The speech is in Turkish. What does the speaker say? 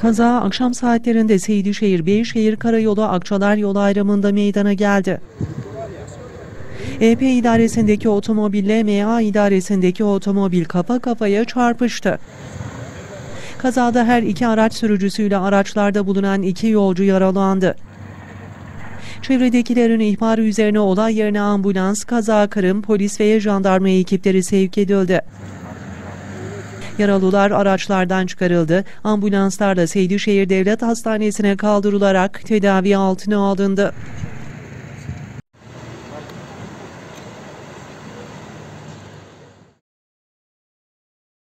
Kaza akşam saatlerinde Seydişehir-Beyşehir Karayolu Akçalar yolu ayrımında meydana geldi. EP idaresindeki otomobille MA idaresindeki otomobil kafa kafaya çarpıştı. Kazada her iki araç sürücüsüyle araçlarda bulunan iki yolcu yaralandı. Çevredekilerin ihbarı üzerine olay yerine ambulans, kaza, kırım, polis ve jandarma ekipleri sevk edildi. Yaralılar araçlardan çıkarıldı, ambulanslarla Seydişehir Devlet Hastanesi'ne kaldırılarak tedavi altına alındı.